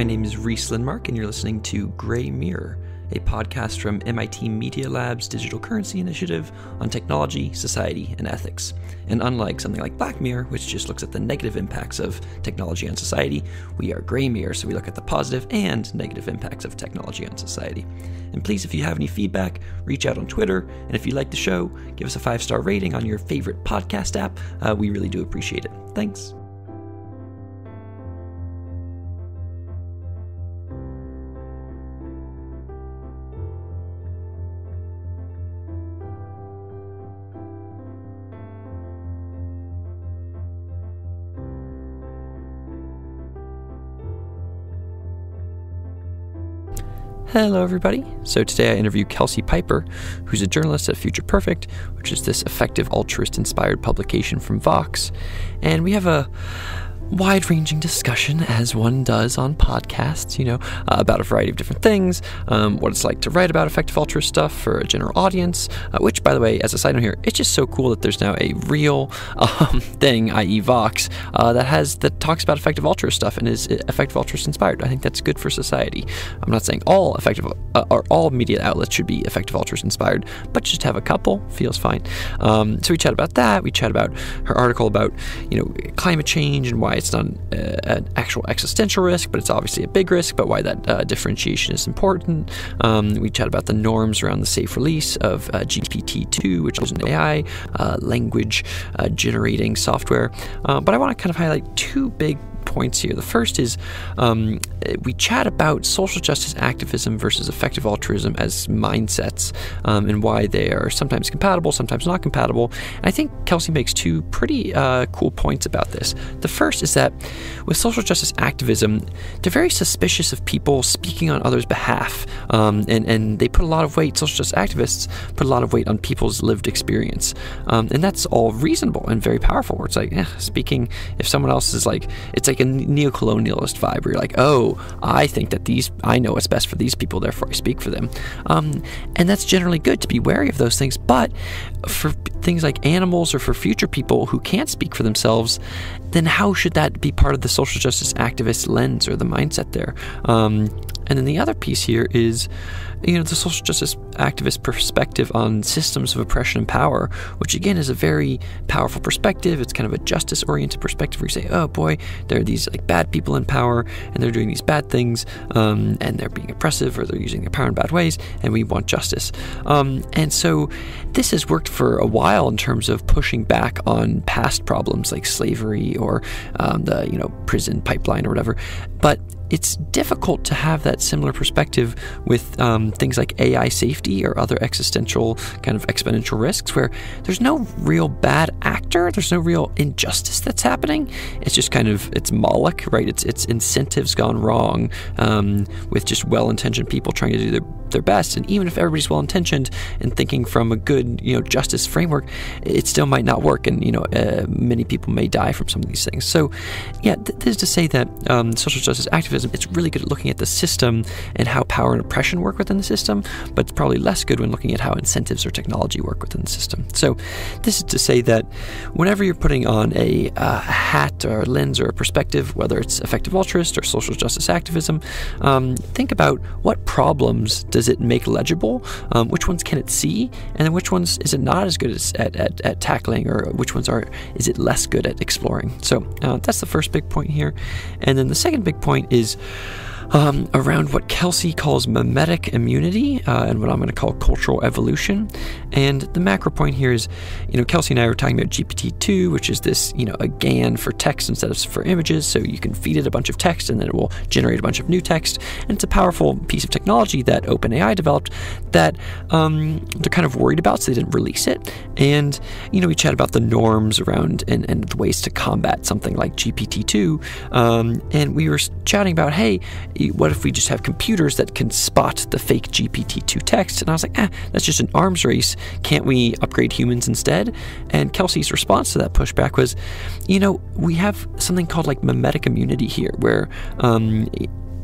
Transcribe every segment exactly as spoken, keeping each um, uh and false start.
My name is Rhys Lindmark, and you're listening to Gray Mirror, a podcast from M I T Media Labs Digital Currency Initiative on technology, society, and ethics. And unlike something like Black Mirror, which just looks at the negative impacts of technology on society, we are Gray Mirror, so we look at the positive and negative impacts of technology on society. And please, if you have any feedback, reach out on Twitter, and if you like the show, give us a five-star rating on your favorite podcast app. Uh, we really do appreciate it. Thanks. Hello everybody. So today I interview Kelsey Piper, who's a journalist at Future Perfect, which is this effective altruist inspired publication from Vox. And we have a wide-ranging discussion, as one does on podcasts, you know, uh, about a variety of different things, um, what it's like to write about effective altruist stuff for a general audience, uh, which, by the way, as a side note here, it's just so cool that there's now a real um, thing, i e Vox, uh, that has that talks about effective altruist stuff and is effective altruist inspired. I think that's good for society. I'm not saying all effective uh, or all media outlets should be effective altruist inspired, but just have a couple feels fine. Um, so we chat about that. We chat about her article about, you know, climate change and why it's not an, uh, an actual existential risk, but it's obviously a big risk, but why that uh, differentiation is important. Um, we chat about the norms around the safe release of uh, G P T two, which is an A I uh, language uh, generating software. Uh, but I want to kind of highlight two big points here. The first is um, we chat about social justice activism versus effective altruism as mindsets, um, and why they are sometimes compatible, sometimes not compatible. And I think Kelsey makes two pretty uh, cool points about this. The first is that with social justice activism, they're very suspicious of people speaking on others' behalf, um, and, and they put a lot of weight, social justice activists put a lot of weight on people's lived experience. Um, and that's all reasonable and very powerful, where it's like, eh, speaking, if someone else is like, it's like a neo-colonialist vibe where you're like, oh, I think that these, I know what's best for these people, therefore I speak for them. Um, and that's generally good to be wary of those things, but for things like animals or for future people who can't speak for themselves, then how should that be part of the social justice activist lens or the mindset there? Um, and then the other piece here is, you know, the social justice activist perspective on systems of oppression and power, which again is a very powerful perspective. It's kind of a justice-oriented perspective where you say, oh boy, there are these like bad people in power and they're doing these bad things, um, and they're being oppressive or they're using their power in bad ways, and we want justice. Um, and so this has worked for a while in terms of pushing back on past problems like slavery or um, the, you know, prison pipeline or whatever. But it's difficult to have that similar perspective with um, things like A I safety or other existential kind of exponential risks, where there's no real bad actor, there's no real injustice that's happening. It's just kind of, it's Moloch, right? It's it's incentives gone wrong um, with just well-intentioned people trying to do their their best. And even if everybody's well-intentioned and thinking from a good, you know, justice framework, it still might not work. And, you know, uh, many people may die from some of these things. So, yeah, th this is to say that um, social justice activism, it's really good at looking at the system and how power and oppression work within the system, but it's probably less good when looking at how incentives or technology work within the system. So this is to say that whenever you're putting on a uh, hat or a lens or a perspective, whether it's effective altruist or social justice activism, um, think about what problems does Does it make legible? Um, which ones can it see? And then which ones is it not as good as, at, at, at tackling, or which ones are is it less good at exploring? So uh, that's the first big point here. And then the second big point is Um, around what Kelsey calls mimetic immunity, uh, and what I'm going to call cultural evolution. And the macro point here is, you know, Kelsey and I were talking about G P T two, which is this, you know, a GAN for text instead of for images. So you can feed it a bunch of text and then it will generate a bunch of new text. And it's a powerful piece of technology that OpenAI developed that um, they're kind of worried about, so they didn't release it. And, you know, we chat about the norms around and, and the ways to combat something like G P T two. Um, and we were chatting about, hey, what if we just have computers that can spot the fake G P T two text? And I was like, eh, that's just an arms race. Can't we upgrade humans instead? And Kelsey's response to that pushback was, you know, we have something called like mimetic immunity here, where um,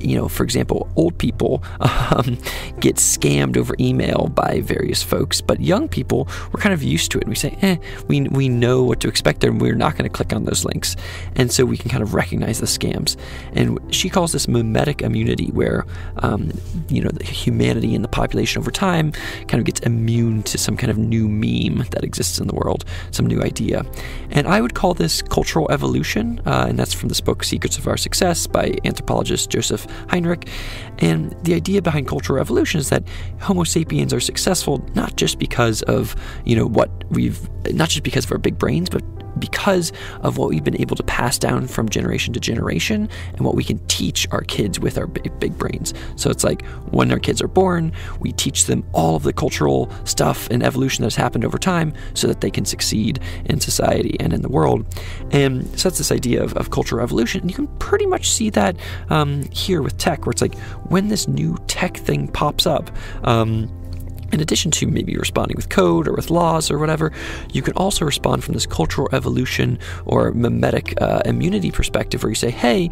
you know, for example, old people um, get scammed over email by various folks, but young people, we're kind of used to it. And we say, eh, we, we know what to expect there, and we're not going to click on those links. And so we can kind of recognize the scams. And she calls this mimetic immunity, where, um, you know, the humanity and the population over time kind of gets immune to some kind of new meme that exists in the world, some new idea. And I would call this cultural evolution, uh, and that's from this book, Secrets of Our Success, by anthropologist Joseph Heinrich. And the idea behind cultural evolution is that Homo sapiens are successful not just because of, you know, what we've, not just because of our big brains, but because of what we've been able to pass down from generation to generation and what we can teach our kids with our big, big brains. So it's like when our kids are born, we teach them all of the cultural stuff and evolution that's happened over time so that they can succeed in society and in the world. And so that's this idea of, of cultural evolution. And you can pretty much see that um, here with tech, where it's like when this new tech thing pops up, um, in addition to maybe responding with code or with laws or whatever, you can also respond from this cultural evolution or mimetic uh, immunity perspective, where you say, hey,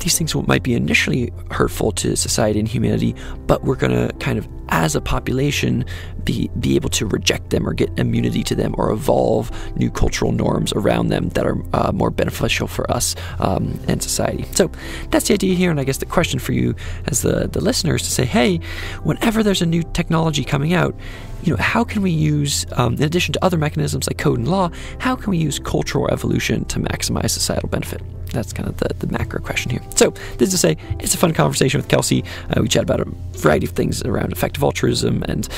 these things might be initially hurtful to society and humanity, but we're going to kind of, as a population, be, be able to reject them or get immunity to them or evolve new cultural norms around them that are uh, more beneficial for us um, and society. So that's the idea here. And I guess the question for you as the, the listener is to say, hey, whenever there's a new technology coming out, you know, how can we use, um, in addition to other mechanisms like code and law, how can we use cultural evolution to maximize societal benefit? That's kind of the, the macro question here. So this is to say, it's a fun conversation with Kelsey. Uh, we chat about a variety of things around effective altruism and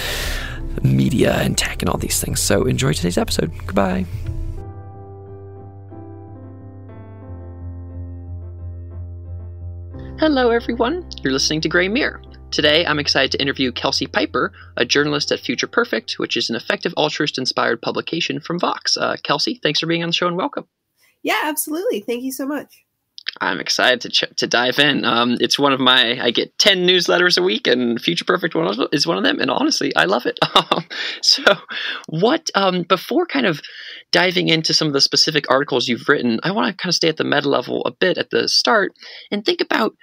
media and tech and all these things. So enjoy today's episode. Goodbye. Hello, everyone. You're listening to Gray Mirror. Today, I'm excited to interview Kelsey Piper, a journalist at Future Perfect, which is an effective altruist-inspired publication from Vox. Uh, Kelsey, thanks for being on the show and welcome. Yeah, absolutely. Thank you so much. I'm excited to ch- to dive in. Um, it's one of my, I get ten newsletters a week, and Future Perfect one of, is one of them. And honestly, I love it. Um, so what, um, before kind of diving into some of the specific articles you've written, I want to kind of stay at the meta level a bit at the start and think about,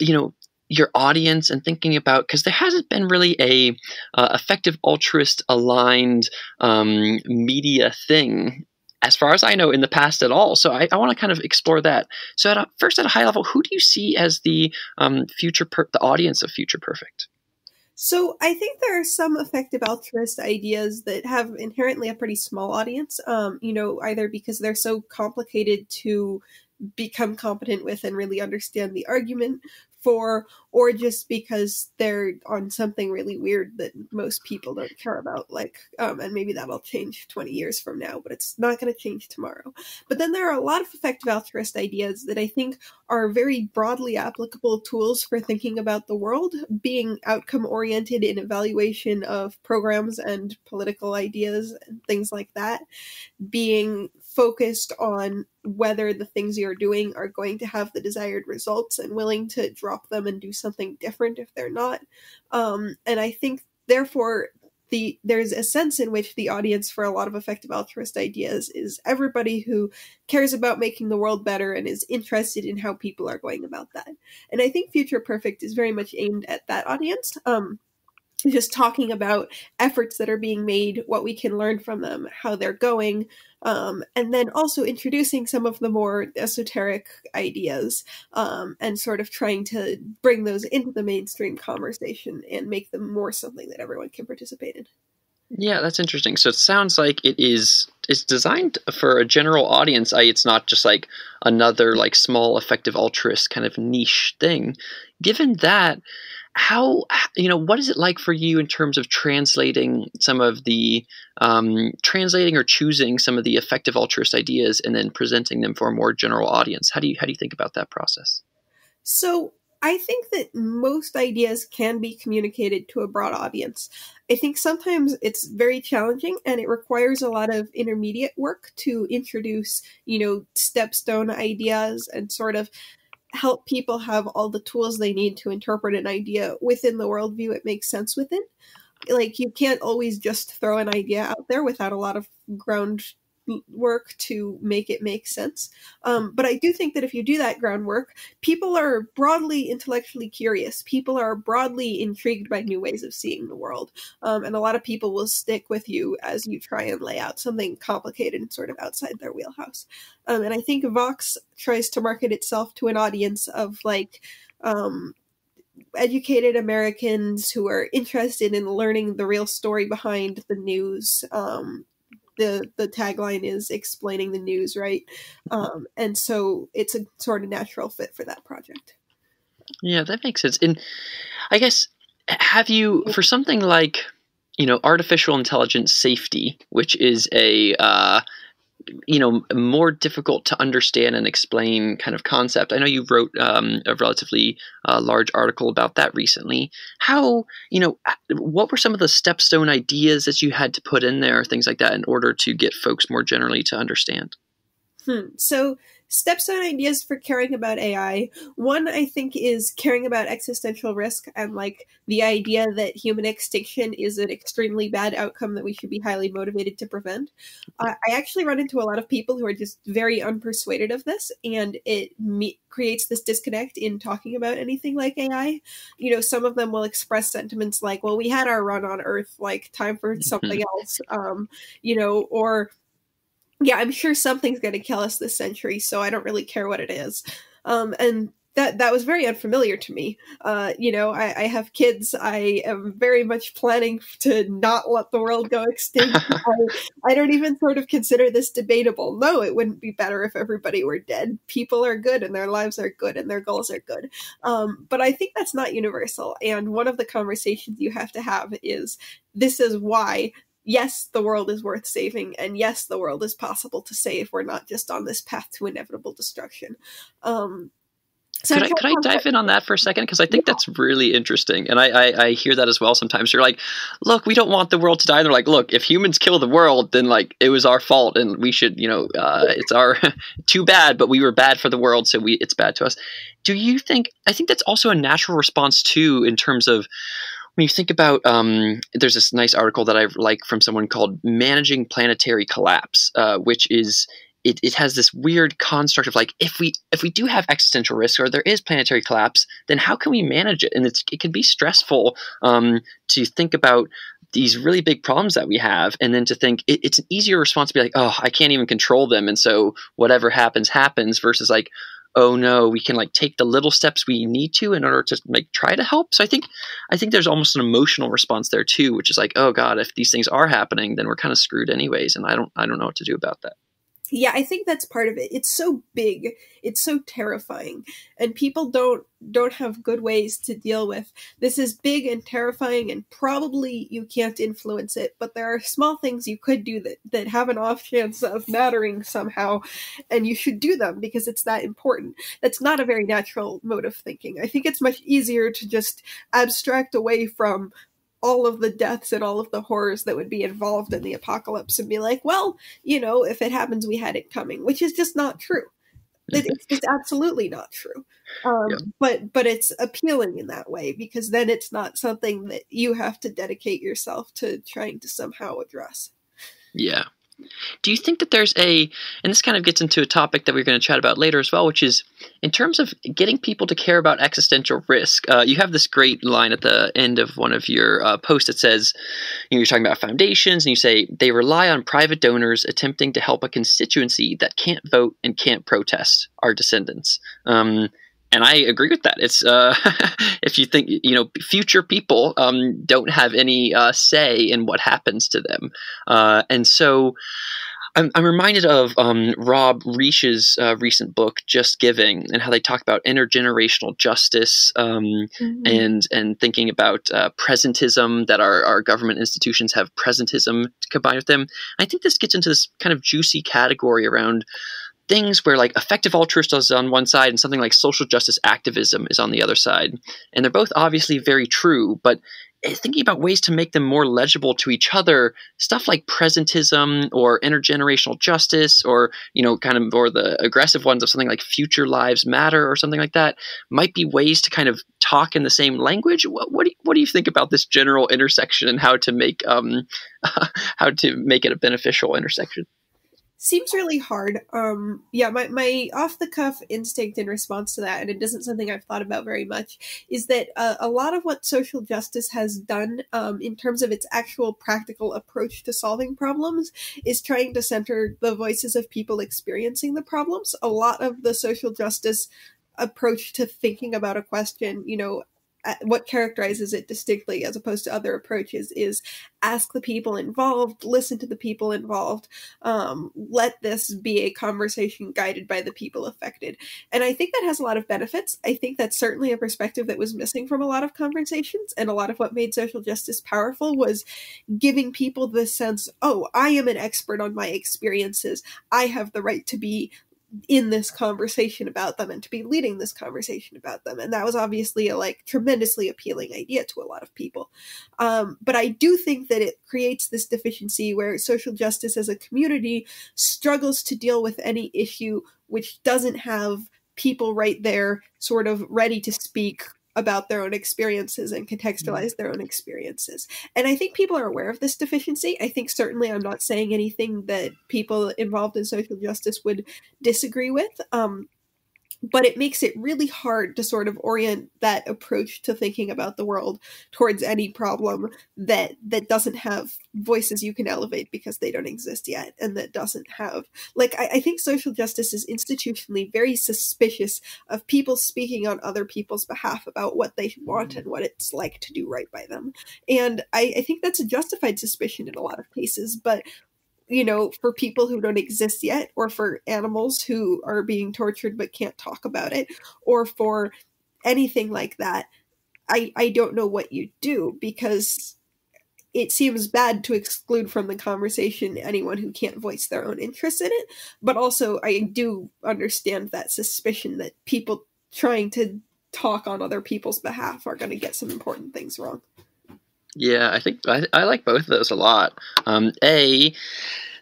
you know, your audience and thinking about, because there hasn't been really a uh, effective altruist aligned um, media thing as far as I know in the past at all. So I, I want to kind of explore that. So at a, first at a high level, who do you see as the um, future, per- the audience of Future Perfect? So I think there are some effective altruist ideas that have inherently a pretty small audience, um, you know, either because they're so complicated to become competent with and really understand the argument for, or just because they're on something really weird that most people don't care about, like, um, and maybe that'll change twenty years from now, but it's not going to change tomorrow. But then there are a lot of effective altruist ideas that I think are very broadly applicable tools for thinking about the world, being outcome-oriented in evaluation of programs and political ideas and things like that, being focused on whether the things you're doing are going to have the desired results and willing to drop them and do something different if they're not. Um, and I think, therefore, the there's a sense in which the audience for a lot of effective altruist ideas is everybody who cares about making the world better and is interested in how people are going about that. And I think Future Perfect is very much aimed at that audience. Um, just talking about efforts that are being made, what we can learn from them, how they're going, um, and then also introducing some of the more esoteric ideas um, and sort of trying to bring those into the mainstream conversation and make them more something that everyone can participate in. Yeah, that's interesting. So it sounds like it is it's designed for a general audience. I, it's not just like another like small effective altruist kind of niche thing. Given that, how, you know, what is it like for you in terms of translating some of the, um, translating or choosing some of the effective altruist ideas and then presenting them for a more general audience? How do you, how do you think about that process? So I think that most ideas can be communicated to a broad audience. I think sometimes it's very challenging and it requires a lot of intermediate work to introduce, you know, stepstone ideas and sort of help people have all the tools they need to interpret an idea within the worldview it makes sense within. Like, you can't always just throw an idea out there without a lot of ground work to make it make sense. Um, but I do think that if you do that groundwork, people are broadly intellectually curious. People are broadly intrigued by new ways of seeing the world. Um, and a lot of people will stick with you as you try and lay out something complicated and sort of outside their wheelhouse. Um, and I think Vox tries to market itself to an audience of like, um, educated Americans who are interested in learning the real story behind the news. Um, the the tagline is explaining the news, right? Um, and so it's a sort of natural fit for that project. Yeah, that makes sense. And I guess, have you, for something like, you know, artificial intelligence safety, which is a, uh, you know, more difficult to understand and explain kind of concept. I know you wrote um, a relatively uh, large article about that recently. How, you know, what were some of the stepstone ideas that you had to put in there, things like that, in order to get folks more generally to understand? Hmm. So stepstone ideas for caring about A I. One, I think, is caring about existential risk and like the idea that human extinction is an extremely bad outcome that we should be highly motivated to prevent. Uh, I actually run into a lot of people who are just very unpersuaded of this, and it me creates this disconnect in talking about anything like A I. You know, some of them will express sentiments like, well, we had our run on Earth, like time for something else, um, you know, or yeah, I'm sure something's going to kill us this century, so I don't really care what it is. Um, and that that was very unfamiliar to me. Uh, you know, I, I have kids. I am very much planning to not let the world go extinct. I, I don't even sort of consider this debatable. No, it wouldn't be better if everybody were dead. People are good, and their lives are good, and their goals are good. Um, but I think that's not universal. And one of the conversations you have to have is, this is why. Yes, the world is worth saving, and yes, the world is possible to save. We're not just on this path to inevitable destruction. Um, so could I, could I dive in on that for a second? Because I think yeah. that's really interesting, and I, I, I hear that as well sometimes. You're like, look, we don't want the world to die. And they're like, look, if humans kill the world, then like it was our fault, and we should, you know, uh, it's our too bad, but we were bad for the world, so we it's bad to us. Do you think – I think that's also a natural response too in terms of – when you think about, um, there's this nice article that I like from someone called Managing Planetary Collapse, uh, which is, it, it has this weird construct of like, if we if we do have existential risk or there is planetary collapse, then how can we manage it? And it's, it can be stressful um, to think about these really big problems that we have, and then to think it, it's an easier response to be like, oh, I can't even control them, and so whatever happens, happens, versus like, oh no, we can like take the little steps we need to in order to like try to help. So I think, I think there's almost an emotional response there too, which is like, oh God, if these things are happening, then we're kind of screwed anyways. And I don't, I don't know what to do about that. Yeah, I think that's part of it. It's so big. It's so terrifying. And people don't don't have good ways to deal with. This is big and terrifying, and probably you can't influence it, but there are small things you could do that, that have an off chance of mattering somehow, and you should do them because it's that important. That's not a very natural mode of thinking. I think it's much easier to just abstract away from all of the deaths and all of the horrors that would be involved in the apocalypse and be like, well, you know, if it happens, we had it coming, which is just not true. It's just absolutely not true. Um, yeah. But but it's appealing in that way, because then it's not something that you have to dedicate yourself to trying to somehow address. Yeah. Do you think that there's a, and this kind of gets into a topic that we're going to chat about later as well, which is in terms of getting people to care about existential risk, uh, you have this great line at the end of one of your uh, posts that says, you know, you're talking about foundations and you say, they rely on private donors attempting to help a constituency that can't vote and can't protest, our descendants. Um, And I agree with that. It's uh, if you think, you know, future people um, don't have any uh, say in what happens to them. Uh, and so I'm, I'm reminded of um, Rob Reich's uh, recent book, Just Giving, and how they talk about intergenerational justice um, mm-hmm. and and thinking about uh, presentism, that our, our government institutions have presentism combined with them. I think this gets into this kind of juicy category around things where like effective altruism is on one side and something like social justice activism is on the other side. And they're both obviously very true, but thinking about ways to make them more legible to each other, stuff like presentism or intergenerational justice or, you know, kind of, or the aggressive ones of something like future lives matter or something like that, might be ways to kind of talk in the same language. What, what, do, you, what do you think about this general intersection and how to make, um, how to make it a beneficial intersection? seems really hard. Um, yeah, my, my off-the-cuff instinct in response to that, and it isn't something I've thought about very much, is that uh, a lot of what social justice has done um, in terms of its actual practical approach to solving problems is trying to center the voices of people experiencing the problems. A lot of the social justice approach to thinking about a question, you know, what characterizes it distinctly as opposed to other approaches is ask the people involved, listen to the people involved, um, let this be a conversation guided by the people affected. And I think that has a lot of benefits. I think that's certainly a perspective that was missing from a lot of conversations, and a lot of what made social justice powerful was giving people the sense, oh, I am an expert on my experiences. I have the right to be in this conversation about them and to be leading this conversation about them. And that was obviously a like tremendously appealing idea to a lot of people. Um, but I do think that it creates this deficiency where social justice as a community struggles to deal with any issue which doesn't have people right there sort of ready to speak about their own experiences and contextualize their own experiences. And I think people are aware of this deficiency. I think certainly I'm not saying anything that people involved in social justice would disagree with, um, but it makes it really hard to sort of orient that approach to thinking about the world towards any problem that that doesn't have voices you can elevate because they don't exist yet, and that doesn't have, like, I, I think social justice is institutionally very suspicious of people speaking on other people's behalf about what they want and what it's like to do right by them. And I, I think that's a justified suspicion in a lot of cases, but you know, for people who don't exist yet, or for animals who are being tortured but can't talk about it, or for anything like that, I, I don't know what you do, because it seems bad to exclude from the conversation anyone who can't voice their own interest in it. But also, I do understand that suspicion that people trying to talk on other people's behalf are going to get some important things wrong. Yeah, I think I, I like both of those a lot. Um, a,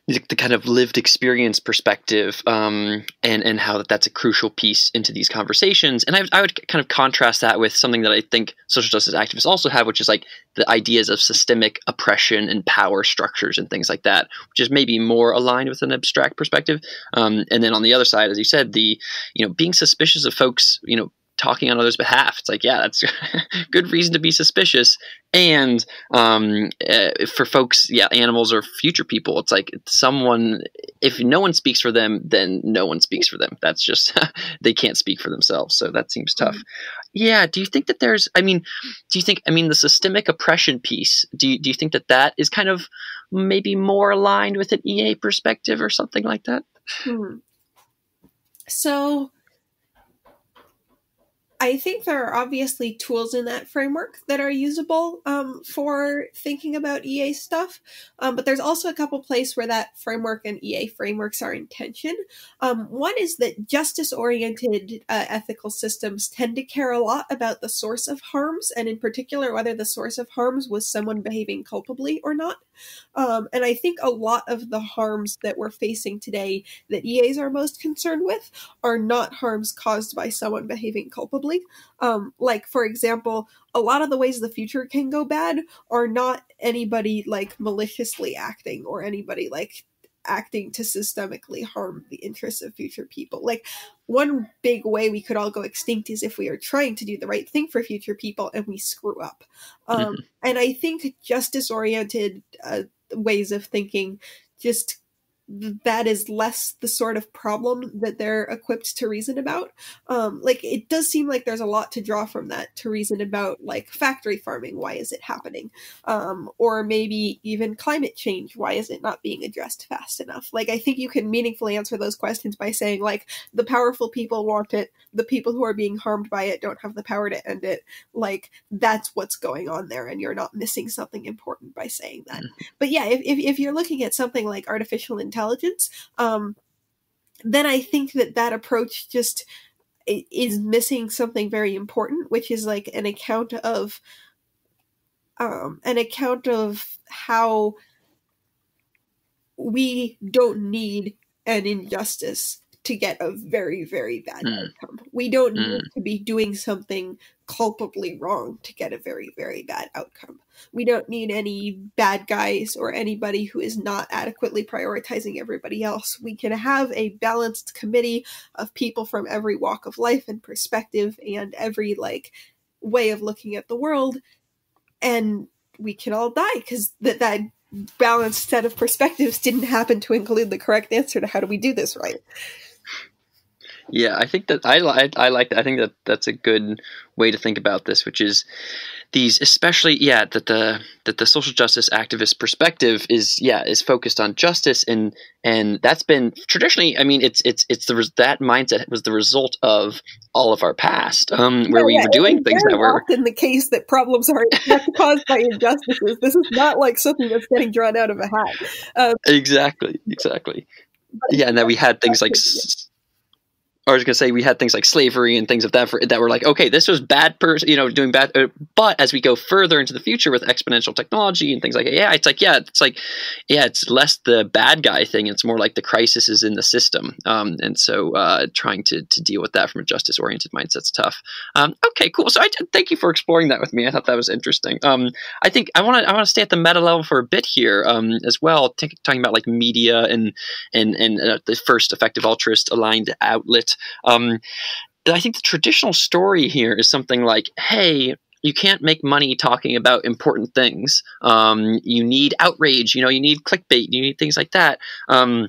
the, the kind of lived experience perspective, um, and and how that that's a crucial piece into these conversations. And I, I would kind of contrast that with something that I think social justice activists also have, which is like the ideas of systemic oppression and power structures and things like that, which is maybe more aligned with an abstract perspective. Um, and then on the other side, as you said, the you know being suspicious of folks, you know. talking on others' behalf. It's like, yeah, that's good reason to be suspicious. And um, uh, for folks, yeah, animals or future people, it's like someone, if no one speaks for them, then no one speaks for them. That's just, they can't speak for themselves. So that seems tough. Mm-hmm. Yeah. Do you think that there's, I mean, do you think, I mean, the systemic oppression piece, do you, do you think that that is kind of maybe more aligned with an E A perspective or something like that? Mm-hmm. So I think there are obviously tools in that framework that are usable um, for thinking about E A stuff, um, but there's also a couple places where that framework and E A frameworks are in tension. Um, one is that justice-oriented uh, ethical systems tend to care a lot about the source of harms, and in particular whether the source of harms was someone behaving culpably or not. Um, and I think a lot of the harms that we're facing today that E As are most concerned with are not harms caused by someone behaving culpably. Um, like, for example, a lot of the ways the future can go bad are not anybody like maliciously acting or anybody like acting to systemically harm the interests of future people. Like, one big way we could all go extinct is if we are trying to do the right thing for future people and we screw up. Um, mm-hmm. And I think justice-oriented uh, ways of thinking, just that is less the sort of problem that they're equipped to reason about. Um, like, it does seem like there's a lot to draw from that to reason about, like, factory farming. Why is it happening? Um, or maybe even climate change. Why is it not being addressed fast enough? Like, I think you can meaningfully answer those questions by saying, like, the powerful people want it. The people who are being harmed by it don't have the power to end it. Like, that's what's going on there, and you're not missing something important by saying that. But yeah, if, if, if you're looking at something like artificial intelligence, Intelligence, um, then I think that that approach just is missing something very important, which is like an account of, um, an account of how we don't need an injustice to get a very, very bad mm. outcome. We don't mm. need to be doing something culpably wrong to get a very, very bad outcome. We don't need any bad guys or anybody who is not adequately prioritizing everybody else. We can have a balanced committee of people from every walk of life and perspective and every like way of looking at the world, and we can all die because that that balanced set of perspectives didn't happen to include the correct answer to how do we do this right. Yeah, I think that I, I, I like that. I think that that's a good way to think about this, which is these, especially, yeah, that the that the social justice activist perspective is, yeah, is focused on justice, and and that's been traditionally, I mean, it's it's it's the that mindset was the result of all of our past, um, where yeah, we yeah. were doing it's things that were often the case that problems are caused by injustices. This is not like something that's getting drawn out of a hat. Um, exactly, exactly. Yeah, and that we had things like. I was going to say we had things like slavery and things of that for, that were like, okay, this was bad person, you know, doing bad. Uh, but as we go further into the future with exponential technology and things like, yeah, it's like, yeah, it's like, yeah, it's less the bad guy thing. It's more like the crisis is in the system. Um, and so uh, trying to, to deal with that from a justice oriented mindset's tough. Um, okay, cool. So I thank you for exploring that with me. I thought that was interesting. Um, I think I want to, I want to stay at the meta level for a bit here um, as well. T talking about like media and, and, and uh, the first effective altruist aligned outlet. Um, I think the traditional story here is something like, hey, you can't make money talking about important things. Um, you need outrage, you know, you need clickbait, you need things like that. Um,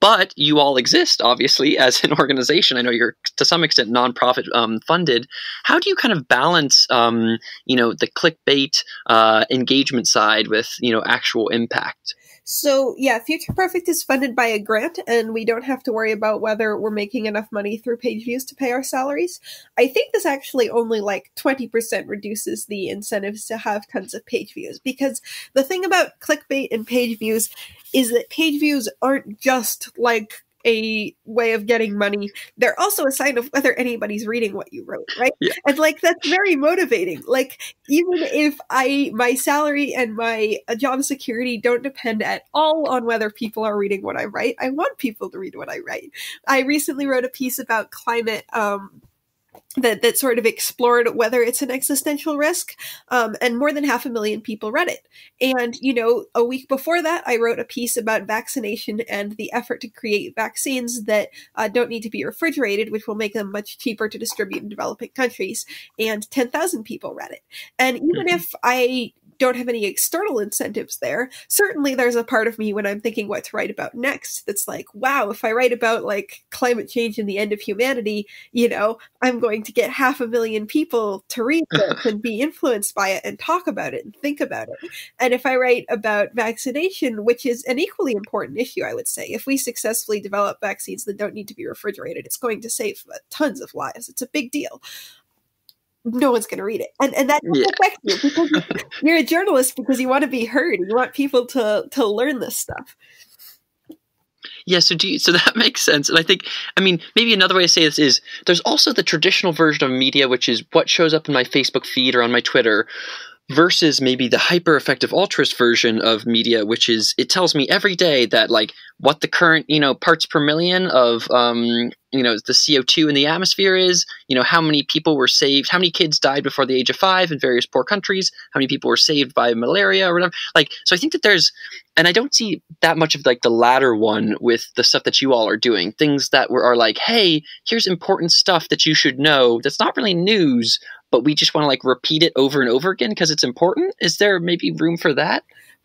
but you all exist, obviously, as an organization. I know you're to some extent nonprofit um, funded. How do you kind of balance, um, you know, the clickbait uh, engagement side with, you know, actual impact? So yeah, Future Perfect is funded by a grant, and we don't have to worry about whether we're making enough money through page views to pay our salaries. I think this actually only like twenty percent reduces the incentives to have tons of page views, because the thing about clickbait and page views is that page views aren't just like a way of getting money. They're also a sign of whether anybody's reading what you wrote, right? Yeah. And like, that's very motivating. Like, even if I, my salary and my job security don't depend at all on whether people are reading what I write, I want people to read what I write. I recently wrote a piece about climate, um, that, that sort of explored whether it's an existential risk, um, and more than half a million people read it. And, you know, a week before that, I wrote a piece about vaccination and the effort to create vaccines that uh, don't need to be refrigerated, which will make them much cheaper to distribute in developing countries, and ten thousand people read it. And even mm-hmm. if I don't have any external incentives there, certainly there's a part of me when I'm thinking what to write about next that's like, wow, if I write about like climate change and the end of humanity, you know, I'm going to get half a million people to read this and be influenced by it and talk about it and think about it. And if I write about vaccination, which is an equally important issue, I would say, if we successfully develop vaccines that don't need to be refrigerated, it's going to save tons of lives. It's a big deal. No one's going to read it. And, and that yeah. affects you, because you're a journalist, because you want to be heard. You want people to, to learn this stuff. Yeah, so do you, so that makes sense. And I think, I mean, maybe another way to say this is there's also the traditional version of media, which is what shows up in my Facebook feed or on my Twitter, versus maybe the hyper effective altruist version of media, which is it tells me every day that like what the current, you know, parts per million of um you know, the C O two in the atmosphere is, you know, how many people were saved, how many kids died before the age of five in various poor countries, how many people were saved by malaria or whatever. Like, so I think that there's, and I don't see that much of like the latter one with the stuff that you all are doing, things that were, are like, hey, here's important stuff that you should know that's not really news, but we just want to like repeat it over and over again because it's important. Is there maybe room for that?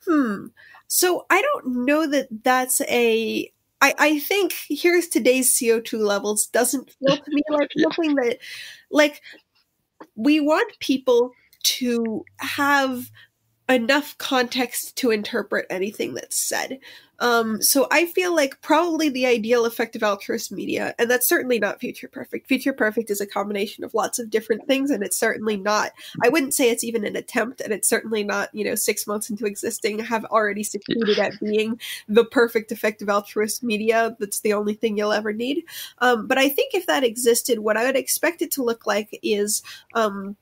Hmm. So I don't know that that's a... I, I think here's today's C O two levels doesn't feel to me like yeah. something that... Like, we want people to have enough context to interpret anything that's said. Um, so I feel like probably the ideal effective altruist media, and that's certainly not Future Perfect. Future Perfect is a combination of lots of different things, and it's certainly not, I wouldn't say it's even an attempt, and it's certainly not, you know, six months into existing, have already succeeded at being the perfect effective altruist media. That's the only thing you'll ever need. Um, but I think if that existed, what I would expect it to look like is, um,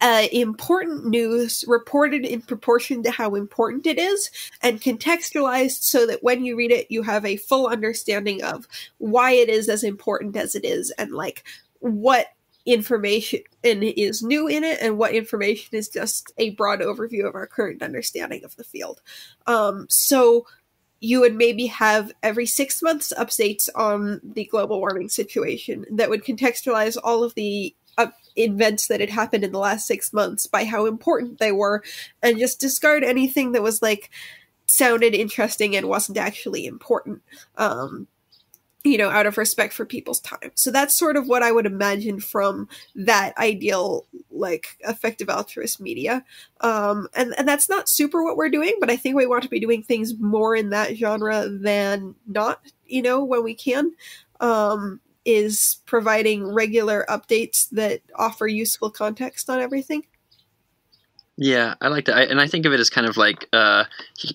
uh, important news reported in proportion to how important it is and contextualized so that when you read it, you have a full understanding of why it is as important as it is and like what information is new in it and what information is just a broad overview of our current understanding of the field. Um, so you would maybe have every six months updates on the global warming situation that would contextualize all of the uh, events that had happened in the last six months by how important they were and just discard anything that was like sounded interesting and wasn't actually important. Um, you know, out of respect for people's time. So that's sort of what I would imagine from that ideal, like, effective altruist media. Um, and, and that's not super what we're doing, but I think we want to be doing things more in that genre than not, you know, when we can, um, is providing regular updates that offer useful context on everything. Yeah, I like that. I, and I think of it as kind of like, uh,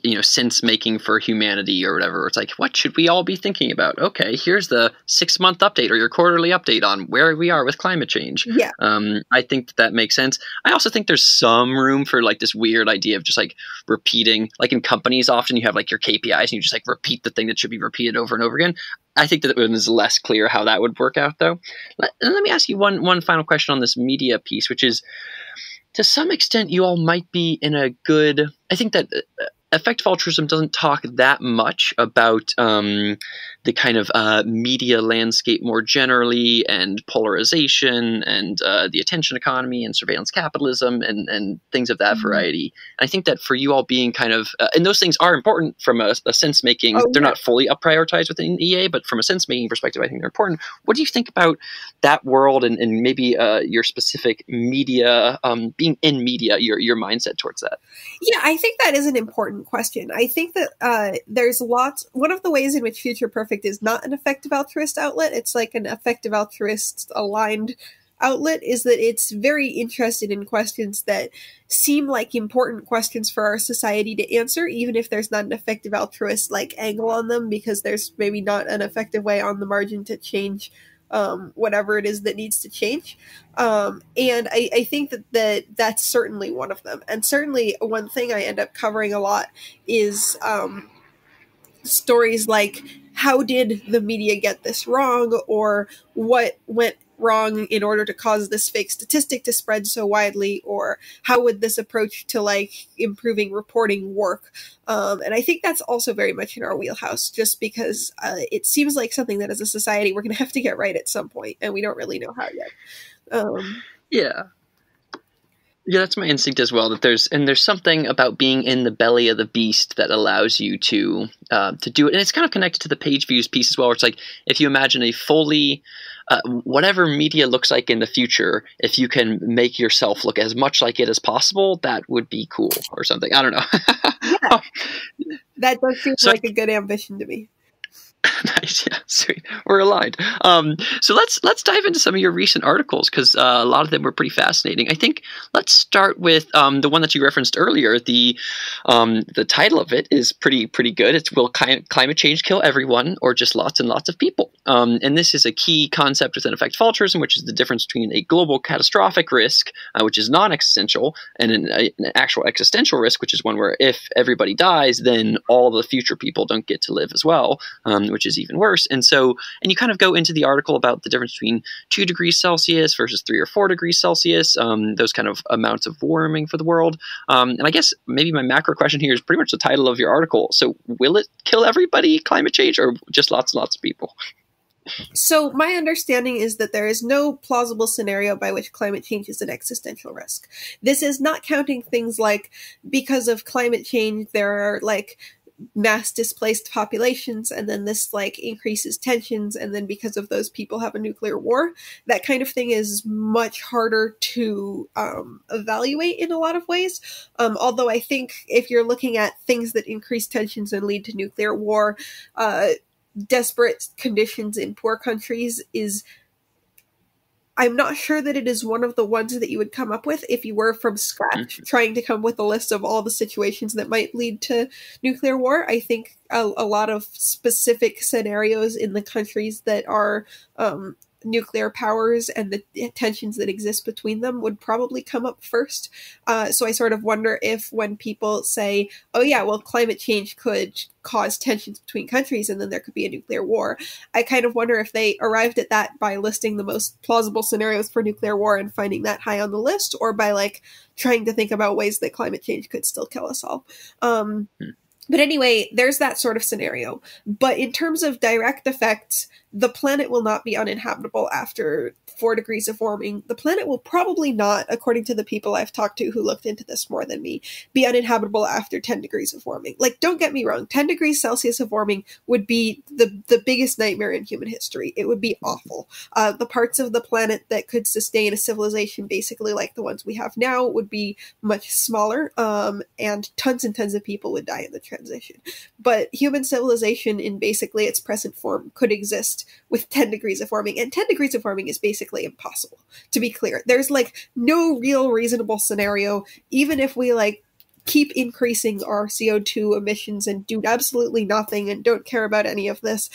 you know, sense making for humanity or whatever. It's like, what should we all be thinking about? Okay, here's the six month update or your quarterly update on where we are with climate change. Yeah. Um, I think that, that makes sense. I also think there's some room for like this weird idea of just like repeating, like in companies, often you have like your K P Is and you just like repeat the thing that should be repeated over and over again. I think that it was less clear how that would work out though. Let, let me ask you one, one final question on this media piece, which is, to some extent, you all might be in a good – I think that effective altruism doesn't talk that much about um, the kind of uh, media landscape more generally and polarization and uh, the attention economy and surveillance capitalism and, and things of that mm-hmm. variety. And I think that for you all being kind of uh, – and those things are important from a, a sense-making. Oh, they're yeah. not fully up prioritized within E A, but from a sense-making perspective, I think they're important. What do you think about that world and, and maybe uh, your specific media um, – being in media, your, your mindset towards that? Yeah, I think that is an important question. I think that uh, there's lots – one of the ways in which Future Perfect is not an effective altruist outlet, it's like an effective altruist aligned outlet, is that it's very interested in questions that seem like important questions for our society to answer, even if there's not an effective altruist like angle on them, because there's maybe not an effective way on the margin to change Um, whatever it is that needs to change. Um, and I, I think that, that that's certainly one of them. And certainly one thing I end up covering a lot is um, stories like, how did the media get this wrong? Or what went wrong in order to cause this fake statistic to spread so widely? Or how would this approach to like improving reporting work? Um, and I think that's also very much in our wheelhouse, just because uh, it seems like something that as a society we're going to have to get right at some point, and we don't really know how yet. Um, yeah. Yeah, that's my instinct as well. That there's and there's something about being in the belly of the beast that allows you to uh, to do it, and it's kind of connected to the page views piece as well. Where it's like if you imagine a fully uh, whatever media looks like in the future, if you can make yourself look as much like it as possible, that would be cool or something. I don't know. Yeah. That does seem so, like a good ambition to me. Nice, yeah, sweet. We're aligned. Um, so let's let's dive into some of your recent articles, because uh, a lot of them were pretty fascinating. I think let's start with um, the one that you referenced earlier. The um, the title of it is pretty pretty good. It's "Will Climate Change Kill Everyone, or Just Lots and Lots of People?" Um, and this is a key concept within effective altruism, which is the difference between a global catastrophic risk, uh, which is non-existential, and an, a, an actual existential risk, which is one where if everybody dies, then all the future people don't get to live as well. Um, which is even worse. And so, and you kind of go into the article about the difference between two degrees Celsius versus three or four degrees Celsius, um, those kind of amounts of warming for the world. Um, and I guess maybe my macro question here is pretty much the title of your article. So will it kill everybody, climate change, or just lots and lots of people? So my understanding is that there is no plausible scenario by which climate change is an existential risk. This is not counting things like, because of climate change, there are like mass displaced populations, and then this like increases tensions, and then because of those people have a nuclear war. That kind of thing is much harder to um, evaluate in a lot of ways, um, although I think if you're looking at things that increase tensions and lead to nuclear war, uh, desperate conditions in poor countries is, I'm not sure that it is one of the ones that you would come up with if you were from scratch trying to come with a list of all the situations that might lead to nuclear war. I think a, a lot of specific scenarios in the countries that are um, nuclear powers and the tensions that exist between them would probably come up first. Uh, so I sort of wonder if when people say, oh yeah, well, climate change could cause tensions between countries and then there could be a nuclear war, I kind of wonder if they arrived at that by listing the most plausible scenarios for nuclear war and finding that high on the list, or by like trying to think about ways that climate change could still kill us all. Um, hmm. But anyway, there's that sort of scenario. But in terms of direct effects, the planet will not be uninhabitable after four degrees of warming. The planet will probably not, according to the people I've talked to who looked into this more than me, be uninhabitable after ten degrees of warming. Like, don't get me wrong, ten degrees Celsius of warming would be the, the biggest nightmare in human history. It would be awful. Uh, the parts of the planet that could sustain a civilization basically like the ones we have now would be much smaller, um, and tons and tons of people would die in the transition. But human civilization in basically its present form could exist with ten degrees of warming, and ten degrees of warming is basically impossible, to be clear. There's like no real reasonable scenario, even if we like keep increasing our C O two emissions and do absolutely nothing and don't care about any of this,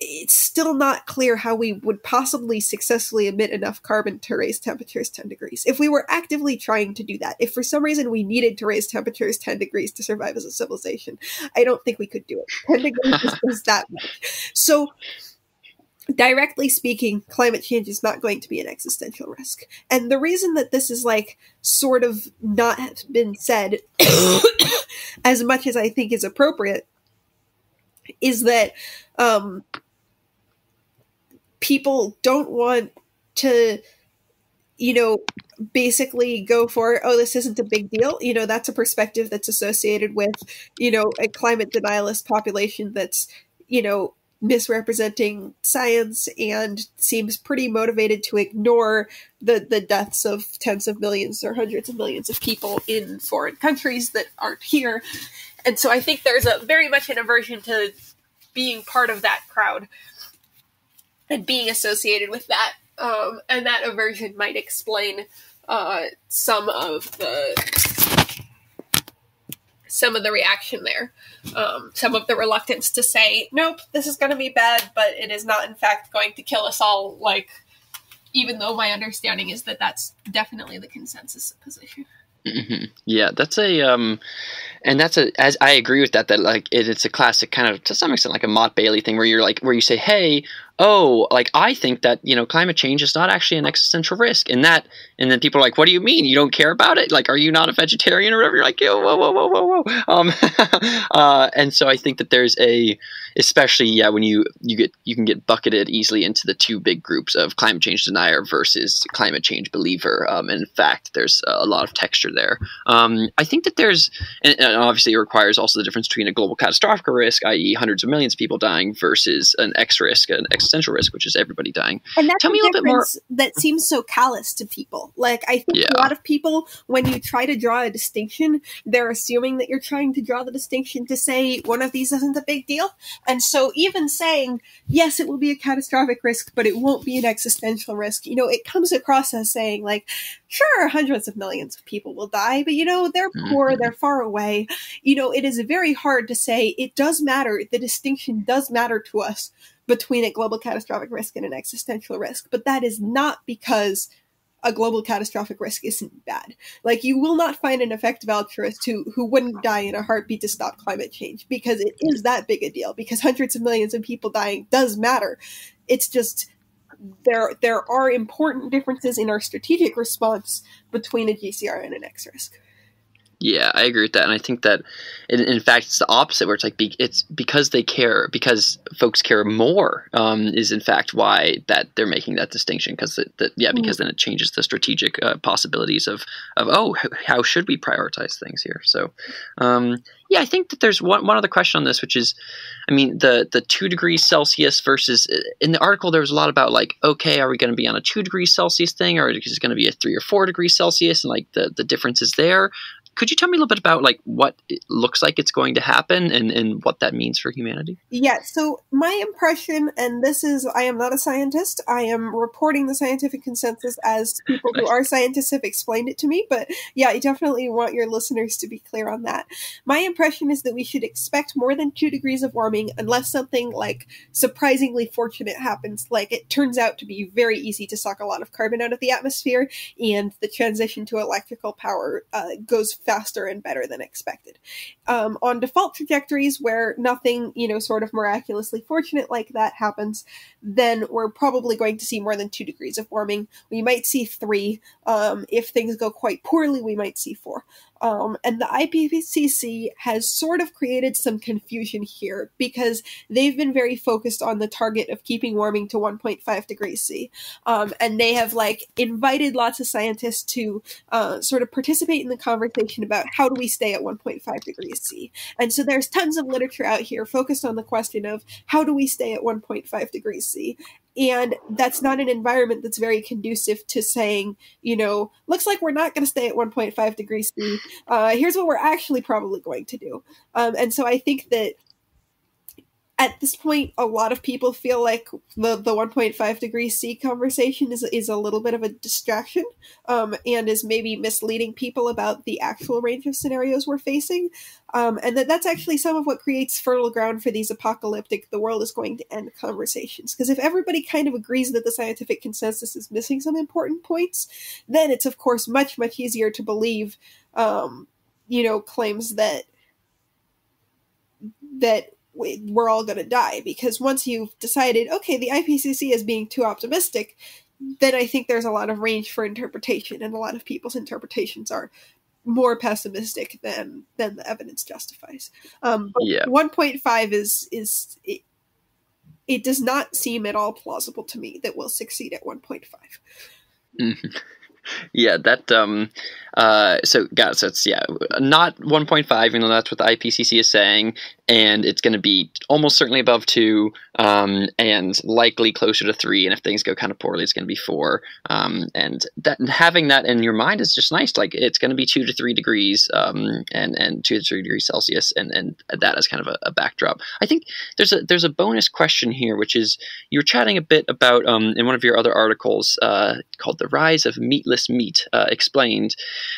it's still not clear how we would possibly successfully emit enough carbon to raise temperatures ten degrees. If we were actively trying to do that, if for some reason we needed to raise temperatures ten degrees to survive as a civilization, I don't think we could do it. ten degrees is just that much. So directly speaking, climate change is not going to be an existential risk. And the reason that this is like sort of not been said as much as I think is appropriate is that um, people don't want to, you know, basically go for, oh, this isn't a big deal. You know, that's a perspective that's associated with, you know, a climate denialist population that's, you know, misrepresenting science and seems pretty motivated to ignore the, the deaths of tens of millions or hundreds of millions of people in foreign countries that aren't here. And so I think there's a very much an aversion to being part of that crowd and being associated with that. Um, and that aversion might explain uh, some of the some of the reaction there. Um, some of the reluctance to say, nope, this is going to be bad, but it is not in fact going to kill us all. Like, even though my understanding is that that's definitely the consensus position. Mm-hmm. Yeah, that's a, um, and that's a, as I agree with that, that like, it, it's a classic kind of, to some extent, like a Mott Bailey thing where you're like, where you say, hey, oh, like, I think that, you know, climate change is not actually an existential risk, and that, and then people are like, what do you mean? You don't care about it? Like, are you not a vegetarian or whatever? You're like, yo, whoa, whoa, whoa, whoa, whoa. Um, uh, and so I think that there's a, especially, yeah, when you, you get, you can get bucketed easily into the two big groups of climate change denier versus climate change believer. Um, and in fact, there's a lot of texture there. Um, I think that there's, and, and obviously it requires also the difference between a global catastrophic risk, that is hundreds of millions of people dying, versus an X risk, an X central risk, which is everybody dying. And that's Tell me a little bit more. That seems so callous to people. Like, I think yeah. a lot of people, when you try to draw a distinction, they're assuming that you're trying to draw the distinction to say one of these isn't a big deal. And so even saying, yes, it will be a catastrophic risk, but it won't be an existential risk, you know, it comes across as saying like, sure, hundreds of millions of people will die, but you know, they're poor, mm-hmm. they're far away. You know, it is very hard to say it does matter. The distinction does matter to us between a global catastrophic risk and an existential risk. But that is not because a global catastrophic risk isn't bad. Like, you will not find an effective altruist who, who wouldn't die in a heartbeat to stop climate change, because it is that big a deal, because hundreds of millions of people dying does matter. It's just there, there are important differences in our strategic response between a G C R and an X risk. Yeah, I agree with that, and I think that, in, in fact, it's the opposite, where it's like be, it's because they care, because folks care more, um, is in fact why that they're making that distinction. Because that, yeah, because then it changes the strategic uh, possibilities of of oh, how should we prioritize things here? So, um, yeah, I think that there's one one other question on this, which is, I mean, the the two degrees Celsius versus, in the article there was a lot about like, okay, are we going to be on a two degrees Celsius thing, or is it going to be a three or four degrees Celsius, and like the the differences there. Could you tell me a little bit about like what it looks like it's going to happen and, and what that means for humanity? Yeah. So my impression, and this is, I am not a scientist. I am reporting the scientific consensus as people who are scientists have explained it to me. But yeah, I definitely want your listeners to be clear on that. My impression is that we should expect more than two degrees of warming unless something like surprisingly fortunate happens. Like it turns out to be very easy to suck a lot of carbon out of the atmosphere and the transition to electrical power uh, goes faster and better than expected. Um, on default trajectories where nothing, you know, sort of miraculously fortunate like that happens, then we're probably going to see more than two degrees of warming. We might see three. Um, if things go quite poorly, we might see four. Um, and the I P C C has sort of created some confusion here because they've been very focused on the target of keeping warming to one point five degrees C. Um, and they have like invited lots of scientists to uh, sort of participate in the conversation about how do we stay at one point five degrees C. And so there's tons of literature out here focused on the question of how do we stay at one point five degrees C. And that's not an environment that's very conducive to saying, you know, looks like we're not going to stay at one point five degrees C. Uh, here's what we're actually probably going to do. Um, and so I think that at this point, a lot of people feel like the, the one point five degree C conversation is, is a little bit of a distraction um, and is maybe misleading people about the actual range of scenarios we're facing. Um, and that that's actually some of what creates fertile ground for these apocalyptic, the world is going to end conversations. Because if everybody kind of agrees that the scientific consensus is missing some important points, then it's, of course, much, much easier to believe, um, you know, claims that that we're all going to die, because once you've decided, okay, the I P C C is being too optimistic, then I think there's a lot of range for interpretation, and a lot of people's interpretations are more pessimistic than than the evidence justifies. Um, but yeah. one point five is is it, it does not seem at all plausible to me that we'll succeed at one point five. Mm-hmm. Yeah, that, um, uh, so, yeah, so it's, yeah, not one point five, you know, that's what the I P C C is saying, and it's going to be almost certainly above two, um, and likely closer to three, and if things go kind of poorly, it's going to be four, um, and that, having that in your mind is just nice, like, it's going to be two to three degrees, um, and, and two to three degrees Celsius, and, and that is kind of a, a backdrop. I think there's a, there's a bonus question here, which is, you're chatting a bit about, um, in one of your other articles, uh, called The Rise of Meatless Meat uh, Explained.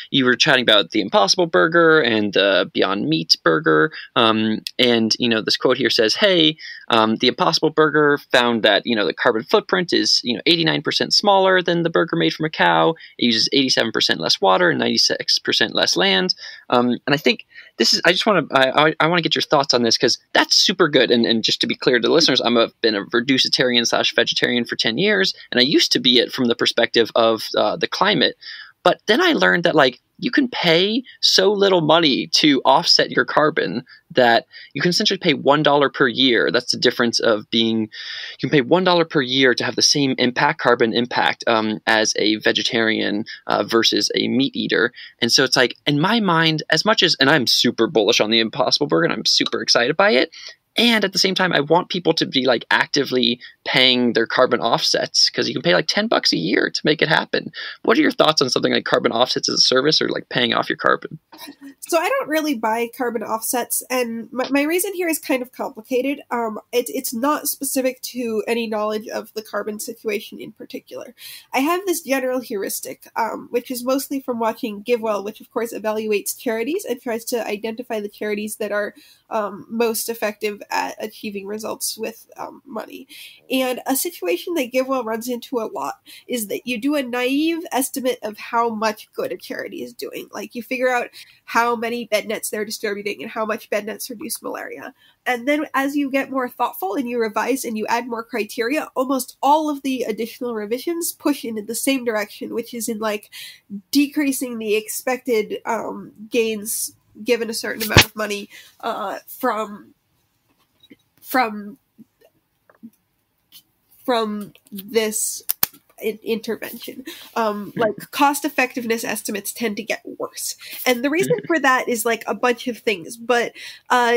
You were chatting about the Impossible Burger and the uh, Beyond Meat burger, um, and you know this quote here says, "Hey, um, the Impossible Burger found that you know the carbon footprint is you know eighty-nine percent smaller than the burger made from a cow. It uses eighty-seven percent less water and ninety-six percent less land." Um, and I think this is. I just want to. I, I want to get your thoughts on this because that's super good. And, and just to be clear to the listeners, I've been a reducitarian slash vegetarian for ten years, and I used to be it from the perspective of uh, the climate. Climate. But then I learned that like you can pay so little money to offset your carbon that you can essentially pay one dollar per year. That's the difference of being – you can pay one dollar per year to have the same impact, carbon impact um, as a vegetarian uh, versus a meat eater. And so it's like in my mind as much as – and I'm super bullish on the Impossible Burger and I'm super excited by it. And at the same time, I want people to be like actively paying their carbon offsets because you can pay like ten bucks a year to make it happen. What are your thoughts on something like carbon offsets as a service or like paying off your carbon? So I don't really buy carbon offsets. And my, my reason here is kind of complicated. Um, it, it's not specific to any knowledge of the carbon situation in particular. I have this general heuristic, um, which is mostly from watching GiveWell, which of course evaluates charities and tries to identify the charities that are um, most effective at achieving results with um, money. And a situation that GiveWell runs into a lot is that you do a naive estimate of how much good a charity is doing. Like you figure out how many bed nets they're distributing and how much bed nets reduce malaria. And then as you get more thoughtful and you revise and you add more criteria, almost all of the additional revisions push in the same direction, which is in like decreasing the expected um, gains given a certain amount of money uh, from from from this in intervention. Um, like cost effectiveness estimates tend to get worse. And the reason for that is like a bunch of things, but uh,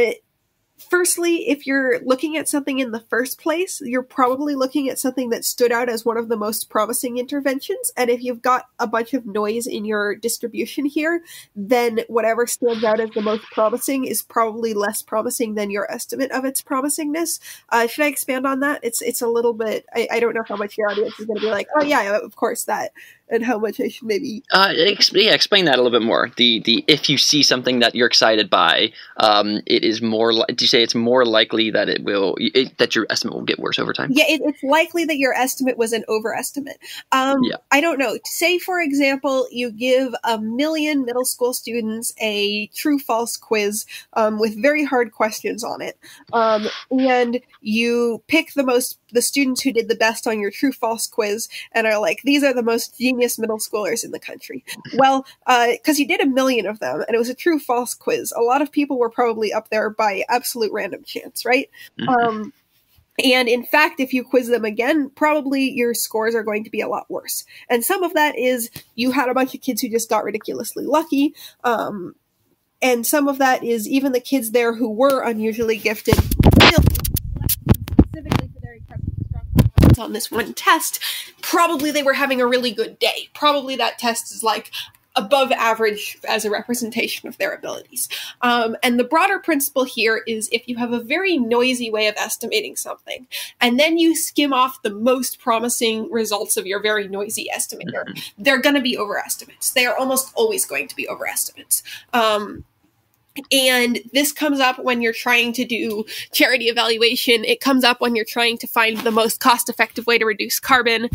Firstly, if you're looking at something in the first place, you're probably looking at something that stood out as one of the most promising interventions. And if you've got a bunch of noise in your distribution here, then whatever stands out as the most promising is probably less promising than your estimate of its promisingness. Uh, should I expand on that? It's it's a little bit, I, I don't know how much your audience is going to be like, oh yeah, of course that, and how much I should maybe... Uh, ex yeah, explain that a little bit more. The, the if you see something that you're excited by, um, it is more... Li do you say it's more likely that it will... It, that your estimate will get worse over time? Yeah, it, it's likely that your estimate was an overestimate. Um, yeah. I don't know. Say, for example, you give a million middle school students a true-false quiz um, with very hard questions on it. Um, and you pick the most... the students who did the best on your true-false quiz and are like, these are the most genius middle schoolers in the country. Well, because uh, you did a million of them, and it was a true-false quiz. A lot of people were probably up there by absolute random chance, right? Mm-hmm. um, and in fact, if you quiz them again, probably your scores are going to be a lot worse. And some of that is you had a bunch of kids who just got ridiculously lucky. Um, and some of that is even the kids there who were unusually gifted on this one test, probably they were having a really good day. Probably that test is like above average as a representation of their abilities. Um, and the broader principle here is if you have a very noisy way of estimating something, and then you skim off the most promising results of your very noisy estimator, they're going to be overestimates. They are almost always going to be overestimates. Um, And this comes up when you're trying to do charity evaluation. It comes up when you're trying to find the most cost-effective way to reduce carbon.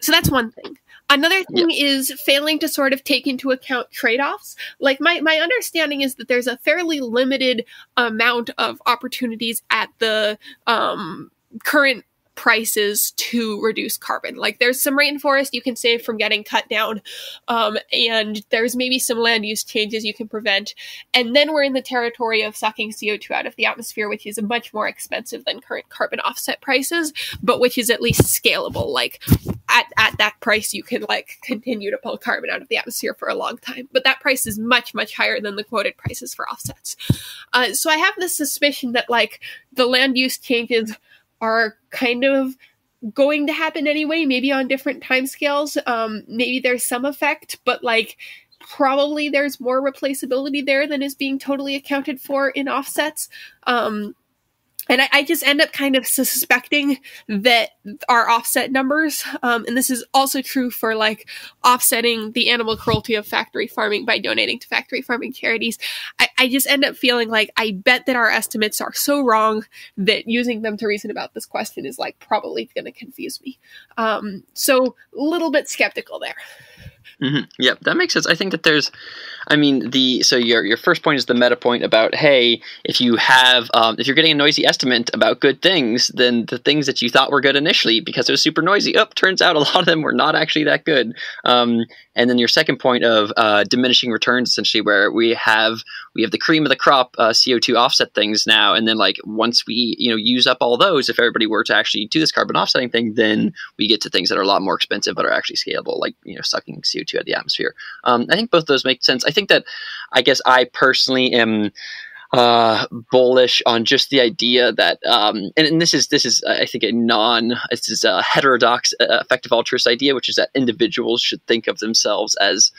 So that's one thing. Another thing yeah. is failing to sort of take into account trade-offs. Like my, my understanding is that there's a fairly limited amount of opportunities at the um, current prices to reduce carbon. Like there's some rainforest you can save from getting cut down, um, and there's maybe some land use changes you can prevent. And then we're in the territory of sucking C O two out of the atmosphere, which is much more expensive than current carbon offset prices, but which is at least scalable. Like at, at that price, you can like continue to pull carbon out of the atmosphere for a long time. But that price is much, much higher than the quoted prices for offsets. Uh, so I have this suspicion that like the land use changes are kind of going to happen anyway, maybe on different timescales. Um, maybe there's some effect, but like probably there's more replaceability there than is being totally accounted for in offsets. Um, and I, I just end up kind of suspecting that our offset numbers, um, and this is also true for like offsetting the animal cruelty of factory farming by donating to factory farming charities. I, I just end up feeling like I bet that our estimates are so wrong that using them to reason about this question is like probably going to confuse me. Um, so a little bit skeptical there. Mm-hmm. Yeah, that makes sense. I think that there's, I mean, the so your your first point is the meta point about, hey, if you have um, if you're getting a noisy estimate about good things, then the things that you thought were good initially because it was super noisy, oh, turns out a lot of them were not actually that good. Um, and then your second point of uh, diminishing returns, essentially, where we have we have the cream of the crop uh, C O two offset things now, and then like once we you know use up all those, if everybody were to actually do this carbon offsetting thing, then we get to things that are a lot more expensive but are actually scalable, like you know sucking C O two out of the atmosphere. Um, I think both of those make sense. I think that, I guess I personally am uh, bullish on just the idea that, um, and, and this is this is I think a non, this is a heterodox uh, effective altruist idea, which is that individuals should think of themselves as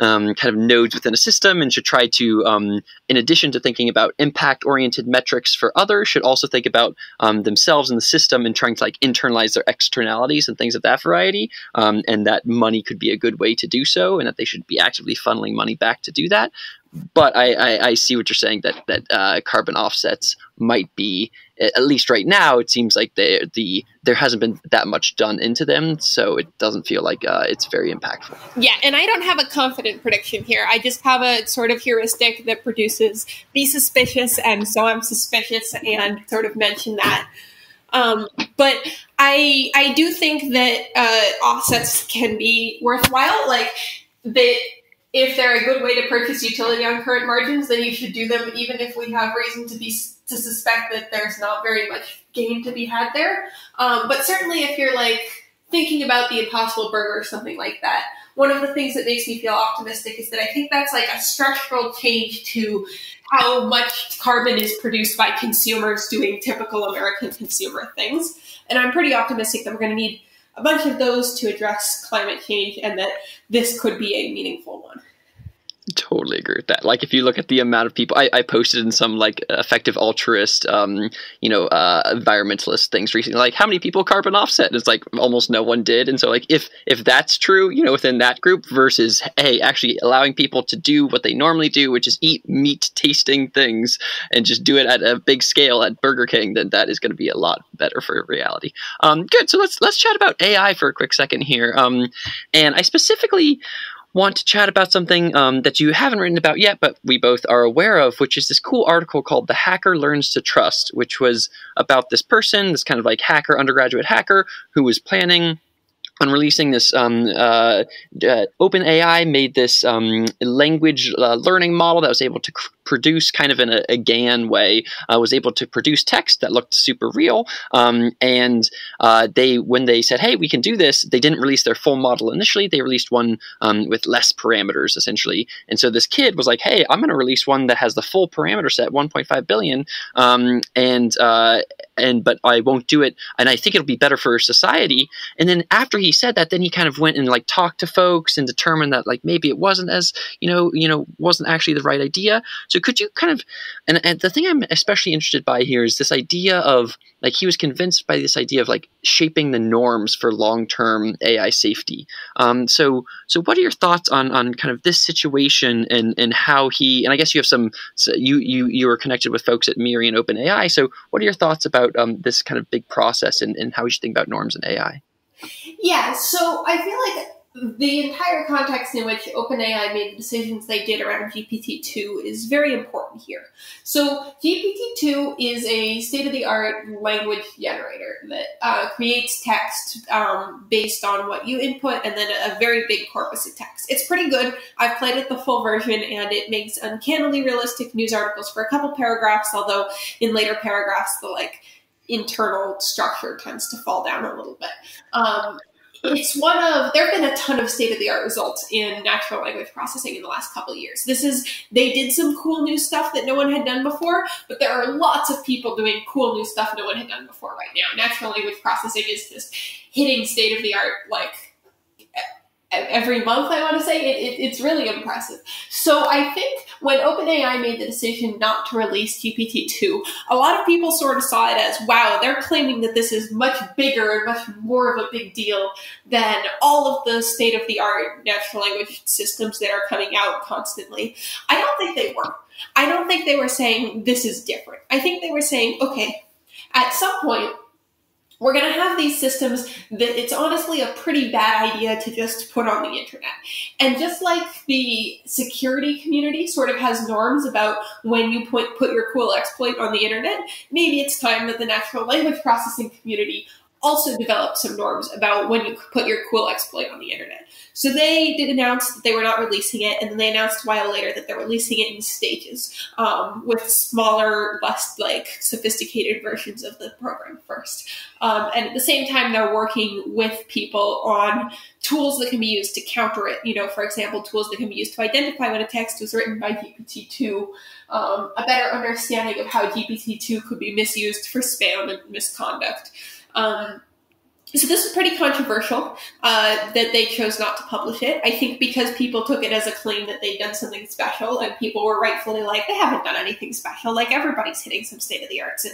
um, kind of nodes within a system, and should try to, um, in addition to thinking about impact-oriented metrics for others, should also think about um, themselves and the system, and trying to like internalize their externalities and things of that variety, um, and that money could be a good way to do so, and that they should be actively funneling money back to do that. But I, I, I see what you're saying, that that uh, carbon offsets might be, at least right now, it seems like they the there hasn't been that much done into them, so it doesn't feel like uh, it's very impactful. Yeah, and I don't have a confident prediction here. I just have a sort of heuristic that produces be suspicious, and so I'm suspicious, and sort of mention that. Um, but I I do think that uh, offsets can be worthwhile, like that. If they're a good way to purchase utility on current margins, then you should do them, even if we have reason to be to suspect that there's not very much gain to be had there. Um, but certainly if you're like thinking about the Impossible Burger or something like that, one of the things that makes me feel optimistic is that I think that's like a structural change to how much carbon is produced by consumers doing typical American consumer things. And I'm pretty optimistic that we're going to need a bunch of those to address climate change, and that this could be a meaningful one. Totally agree with that. Like, if you look at the amount of people, I, I posted in some like Effective Altruist, um, you know, uh, environmentalist things recently, like how many people carbon offset? And it's like almost no one did. And so like, if, if that's true, you know, within that group versus, hey, actually allowing people to do what they normally do, which is eat meat tasting things and just do it at a big scale at Burger King, then that is going to be a lot better for reality. Um, good. So let's, let's chat about A I for a quick second here. Um, and I specifically want to chat about something um, that you haven't written about yet, but we both are aware of, which is this cool article called The Hacker Learns to Trust, which was about this person, this kind of like hacker, undergraduate hacker, who was planning on releasing this um, uh, uh, OpenAI made this um, language uh, learning model that was able to produce kind of in a, a GAN way, uh, was able to produce text that looked super real. Um, and uh, they, when they said, hey, we can do this, they didn't release their full model initially. They released one um, with less parameters, essentially. And so this kid was like, hey, I'm going to release one that has the full parameter set, one point five billion. Um, and, uh, and, but I won't do it. And I think it'll be better for society. And then after he he said that, then he kind of went and like talked to folks and determined that like maybe it wasn't as, you know, you know, wasn't actually the right idea. So could you kind of, and, and the thing I'm especially interested by here is this idea of like, he was convinced by this idea of like shaping the norms for long-term A I safety. Um, so, so what are your thoughts on, on kind of this situation and, and how he, and I guess you have some, so you, you, you were connected with folks at Miri and OpenAI. So what are your thoughts about um, this kind of big process and, and how we should think about norms in A I? Yeah, so I feel like the entire context in which OpenAI made the decisions they did around G P T two is very important here. So G P T two is a state-of-the-art language generator that uh, creates text um, based on what you input and then a very big corpus of text. It's pretty good. I've played with the full version, and it makes uncannily realistic news articles for a couple paragraphs, although in later paragraphs, the like internal structure tends to fall down a little bit. Um, it's one of, there have been a ton of state-of-the-art results in natural language processing in the last couple of years. This is, they did some cool new stuff that no one had done before, but there are lots of people doing cool new stuff no one had done before right now. Natural language processing is just hitting state-of-the-art, like, every month, I want to say. It, it, it's really impressive. So I think when OpenAI made the decision not to release G P T two, a lot of people sort of saw it as, wow, they're claiming that this is much bigger and much more of a big deal than all of the state-of-the-art natural language systems that are coming out constantly. I don't think they were. I don't think they were saying this is different. I think they were saying, okay, at some point, we're going to have these systems that it's honestly a pretty bad idea to just put on the internet. And just like the security community sort of has norms about when you put, put your cool exploit on the internet, maybe it's time that the natural language processing community also developed some norms about when you put your cool exploit on the internet. So they did announce that they were not releasing it, and then they announced a while later that they're releasing it in stages, um, with smaller, less like sophisticated versions of the program first. Um, and at the same time, they're working with people on tools that can be used to counter it. You know, for example, tools that can be used to identify when a text was written by G P T two, um, a better understanding of how G P T two could be misused for spam and misconduct. Um, so this was pretty controversial, uh, that they chose not to publish it. I think because people took it as a claim that they'd done something special, and people were rightfully like, they haven't done anything special. Like, everybody's hitting some state-of-the-arts in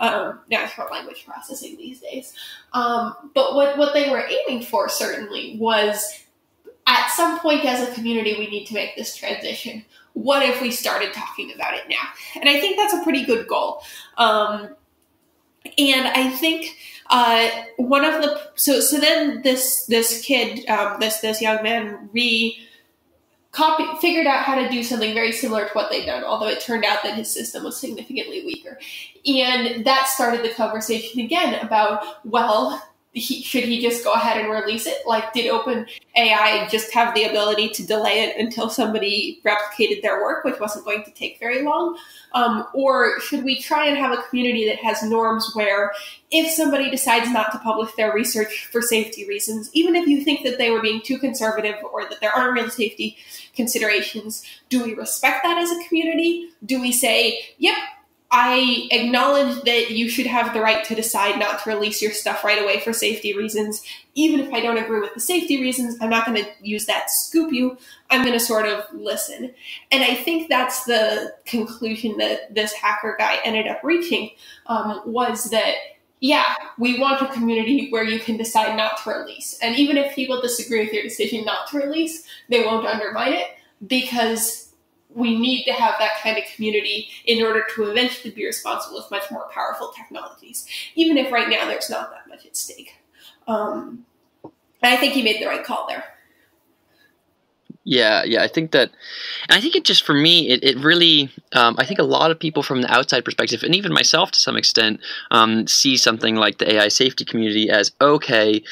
um, natural language processing these days. Um, but what, what they were aiming for certainly was, at some point as a community, we need to make this transition. What if we started talking about it now? And I think that's a pretty good goal. Um, And I think uh, one of the so so then this this kid um, this this young man re copy figured out how to do something very similar to what they'd done, although it turned out that his system was significantly weaker, and that started the conversation again about, well, he, should he just go ahead and release it? Like, did OpenAI just have the ability to delay it until somebody replicated their work, which wasn't going to take very long? Um, or should we try and have a community that has norms where if somebody decides not to publish their research for safety reasons, even if you think that they were being too conservative or that there aren't real safety considerations, do we respect that as a community? Do we say, yep, I acknowledge that you should have the right to decide not to release your stuff right away for safety reasons. Even if I don't agree with the safety reasons, I'm not going to use that to scoop you. I'm going to sort of listen. And I think that's the conclusion that this hacker guy ended up reaching, um, was that, yeah, we want a community where you can decide not to release. And even if people disagree with your decision not to release, they won't undermine it, because we need to have that kind of community in order to eventually be responsible with much more powerful technologies, even if right now there's not that much at stake. Um, and I think he made the right call there. Yeah, yeah, I think that, and I think it just, for me, it, it really, um, I think a lot of people from the outside perspective, and even myself to some extent, um, see something like the A I safety community as, okay,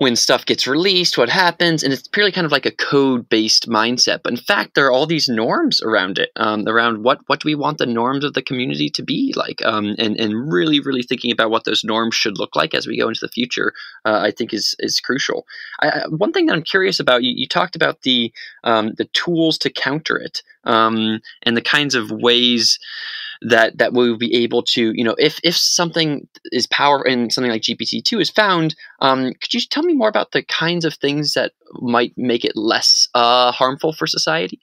when stuff gets released, what happens? And it's purely kind of like a code-based mindset. But in fact, there are all these norms around it, um, around what what do we want the norms of the community to be like, um, and and really, really thinking about what those norms should look like as we go into the future, uh, I think is is crucial. I, one thing that I'm curious about, you, you talked about the um, the tools to counter it, um, and the kinds of ways that that we'll be able to, you know, if if something is power and something like G P T two is found, um, could you tell me more about the kinds of things that might make it less uh, harmful for society?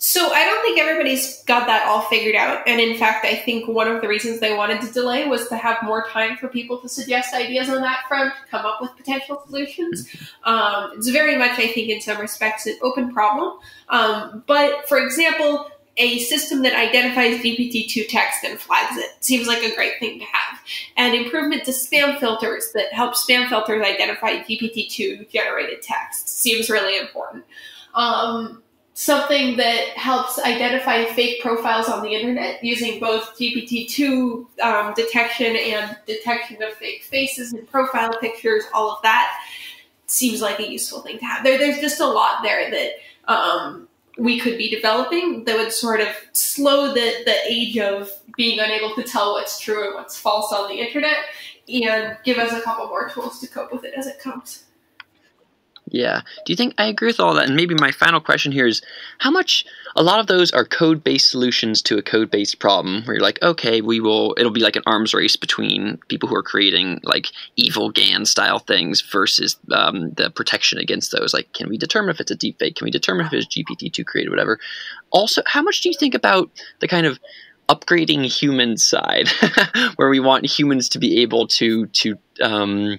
So I don't think everybody's got that all figured out. And in fact, I think one of the reasons they wanted to delay was to have more time for people to suggest ideas on that front, come up with potential solutions. Um, it's very much, I think, in some respects, an open problem. Um, but for example, a system that identifies G P T two text and flags it seems like a great thing to have. And improvement to spam filters that help spam filters identify G P T two generated text seems really important. Um, something that helps identify fake profiles on the internet using both G P T two um, detection and detection of fake faces and profile pictures, all of that seems like a useful thing to have. There, there's just a lot there that um, we could be developing that would sort of slow the, the age of being unable to tell what's true and what's false on the internet and give us a couple more tools to cope with it as it comes. Yeah. Do you think I agree with all that? And maybe my final question here is how much a lot of those are code-based solutions to a code-based problem where you're like, okay, we will, it'll be like an arms race between people who are creating like evil G A N style things versus um, the protection against those. Like, can we determine if it's a deep fake? Can we determine if it's G P T two created, whatever? Also, how much do you think about the kind of upgrading human side where we want humans to be able to, to, um,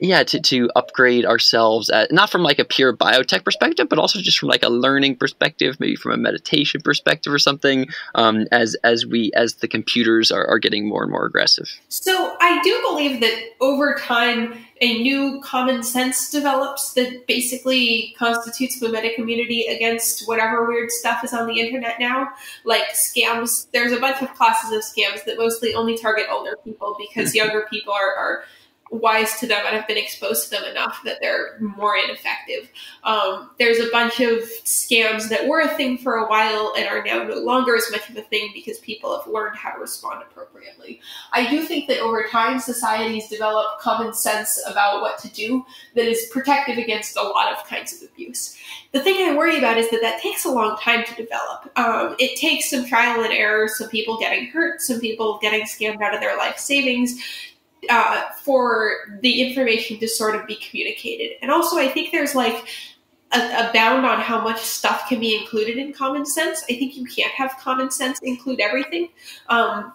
yeah, to, to upgrade ourselves at, not from like a pure biotech perspective, but also just from like a learning perspective, maybe from a meditation perspective or something, um, as, as we, as the computers are, are getting more and more aggressive. So I do believe that over time, a new common sense develops that basically constitutes mimetic immunity against whatever weird stuff is on the internet now, like scams. There's a bunch of classes of scams that mostly only target older people because younger people are, are wise to them and have been exposed to them enough that they're more ineffective. Um, there's a bunch of scams that were a thing for a while and are now no longer as much of a thing because people have learned how to respond appropriately. I do think that over time, societies develop common sense about what to do that is protective against a lot of kinds of abuse. The thing I worry about is that that takes a long time to develop. Um, it takes some trial and error, some people getting hurt, some people getting scammed out of their life savings, Uh, for the information to sort of be communicated. And also I think there's like a, a bound on how much stuff can be included in common sense. I think you can't have common sense include everything. Um,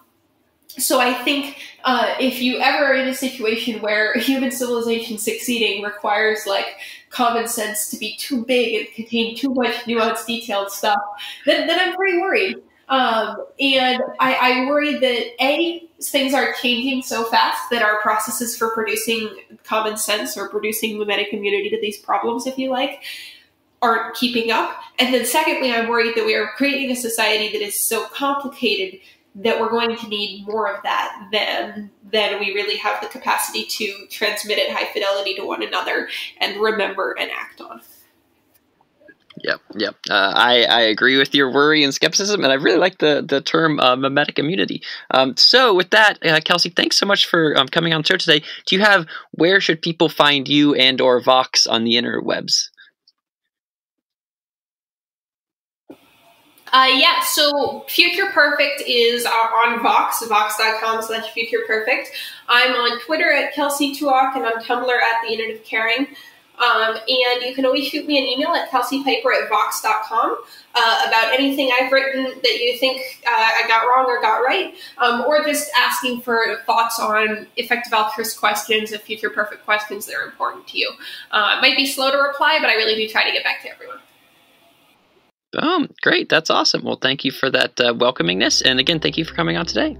so I think uh, if you ever are in a situation where human civilization succeeding requires like common sense to be too big and contain too much nuanced, detailed stuff, then, then I'm pretty worried. Um, and I, I worry that A, things are changing so fast that our processes for producing common sense or producing mimetic immunity to these problems, if you like, aren't keeping up. And then secondly, I'm worried that we are creating a society that is so complicated that we're going to need more of that than, than we really have the capacity to transmit at high fidelity to one another and remember and act on. Yep, yep. Uh, I, I agree with your worry and skepticism, and I really like the, the term uh, mimetic immunity. Um, so with that, uh, Kelsey, thanks so much for um, coming on the show today. Do you have, where should people find you and or Vox on the interwebs? Uh, yeah, so Future Perfect is uh, on Vox, vox dot com slash Future Perfect. I'm on Twitter at Kelsey Tuok and on Tumblr at The Internet of Caring. Um, and you can always shoot me an email at Kelsey Piper at vox dot com uh, about anything I've written that you think uh, I got wrong or got right, um, or just asking for thoughts on effective altruist questions and future perfect questions that are important to you. Uh, it might be slow to reply, but I really do try to get back to everyone. Um, great. That's awesome. Well, thank you for that uh, welcomingness. And again, thank you for coming on today.